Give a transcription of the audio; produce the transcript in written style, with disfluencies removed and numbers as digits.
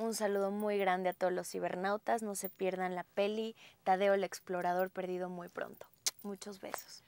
Un saludo muy grande a todos los cibernautas. No se pierdan la peli Tadeo el explorador perdido muy pronto. Muchos besos.